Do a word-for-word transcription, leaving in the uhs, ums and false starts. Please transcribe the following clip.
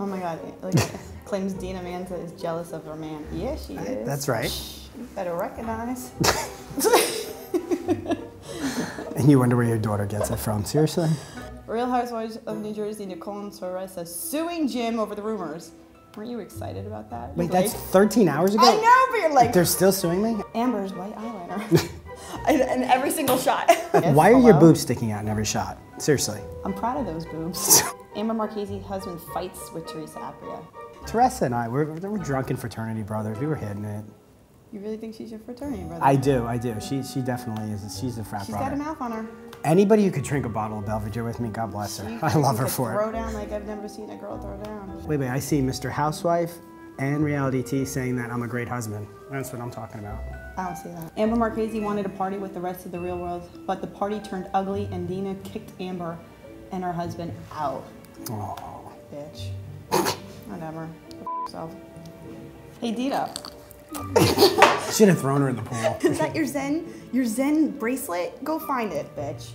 Oh my God! Like, claims Dina Manza is jealous of her man. Yeah, she is. That's right. Shh, you better recognize. And you wonder where your daughter gets it from? Seriously. Real Housewives of New Jersey, Nicole and Soresa suing Jim over the rumors. Weren't you excited about that? Wait, like, that's thirteen hours ago? I know, but you're like... They're still suing me? Amber's white eyeliner. in, in every single shot. Why are Hello? your boobs sticking out in every shot? Seriously. I'm proud of those boobs. Amber Marchese's husband fights with Teresa Aprea. Teresa and I, we're, we're drunken fraternity brothers. We were hitting it. You really think she's your fraternity brother? I do, I do. She, she definitely is. She's a frat brother. She's got a mouth on her. Anybody who could drink a bottle of Belvedere with me, God bless her. She I love her for throw it. Throw down like I've never seen a girl throw down. Wait, wait, I see Mister Housewife and Reality T saying that I'm a great husband. That's what I'm talking about. I don't see that. Amber Marchese wanted a party with the rest of the real world, but the party turned ugly and Dina kicked Amber and her husband out. Oh. Bitch. Whatever. F yourself. Hey, Dina. Should have thrown her in the pool. Is that your Zen? Your Zen bracelet? Go find it, bitch.